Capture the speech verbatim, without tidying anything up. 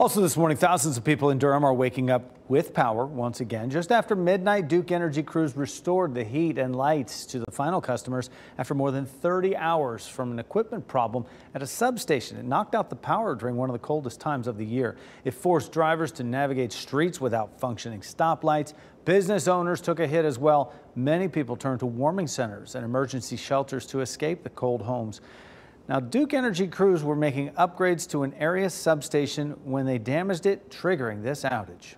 Also this morning, thousands of people in Durham are waking up with power once again. Just after midnight, Duke Energy crews restored the heat and lights to the final customers after more than thirty hours from an equipment problem at a substation. It knocked out the power during one of the coldest times of the year. It forced drivers to navigate streets without functioning stoplights. Business owners took a hit as well. Many people turned to warming centers and emergency shelters to escape the cold homes. Now, Duke Energy crews were making upgrades to an area substation when they damaged it, triggering this outage.